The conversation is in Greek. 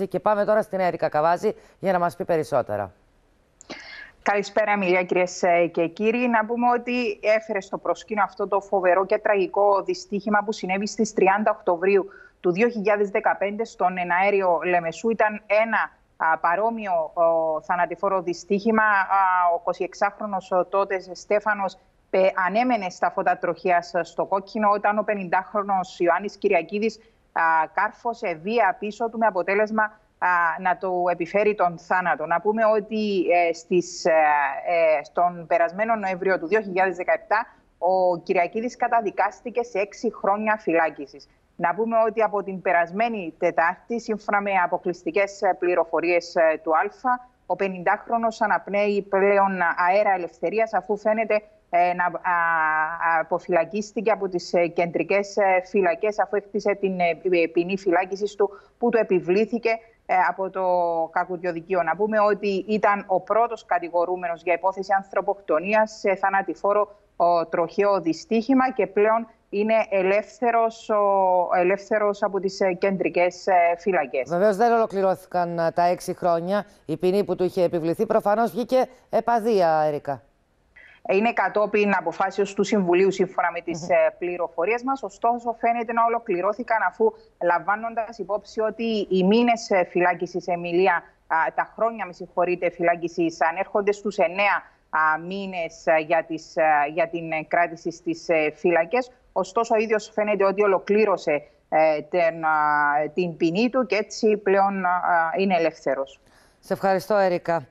ερώτηση και πάμε τώρα στην Έρικα Καβάζη για να μας πει περισσότερα. Καλησπέρα, Αμιλία, κυρίες και κύριοι. Να πούμε ότι έφερε στο προσκήνιο αυτό το φοβερό και τραγικό δυστύχημα που συνέβη στις 30 Οκτωβρίου του 2015 στον Αέριο Λεμεσού. Ήταν ένα παρόμοιο θανατηφόρο δυστύχημα. Ο 26χρονος τότε Στέφανος ανέμενε στα φώτα τροχίας στο κόκκινο όταν ο 50χρονος Ιωάννης Κυριακίδης κάρφωσε βία πίσω του με αποτέλεσμα να του επιφέρει τον θάνατο. Να πούμε ότι στον περασμένο Νοέμβριο του 2017 ο Κυριακίδης καταδικάστηκε σε 6 χρόνια φυλάκισης. Να πούμε ότι από την περασμένη Τετάρτη, σύμφωνα με αποκλειστικές πληροφορίες του ΑΛΦΑ, ο 50χρονος αναπνέει πλέον αέρα ελευθερίας, αφού φαίνεται να αποφυλακίστηκε από τις κεντρικές φυλακές, αφού έκτισε την ποινή φυλάκισης του που του επιβλήθηκε από το κακουργιοδικείο. Να πούμε ότι ήταν ο πρώτος κατηγορούμενος για υπόθεση ανθρωποκτονίας σε θανατηφόρο τροχαίο δυστύχημα και πλέον είναι ελεύθερος από τις κεντρικές φυλακές. Βεβαίως δεν ολοκληρώθηκαν τα 6 χρόνια. Η ποινή που του είχε επιβληθεί προφανώς βγήκε επαδία, Έρικα. Είναι κατόπιν αποφάσεως του Συμβουλίου σύμφωνα με τις πληροφορίες μας. Ωστόσο φαίνεται να ολοκληρώθηκαν, αφού λαμβάνοντας υπόψη ότι οι μήνες φυλάκισης, Εμιλία, τα χρόνια φυλάκισης ανέρχονται στους 9 μήνες για την κράτηση στις φυλακές. Ωστόσο ο ίδιος φαίνεται ότι ολοκλήρωσε την ποινή του και έτσι πλέον είναι ελεύθερος. Σε ευχαριστώ, Έρικα.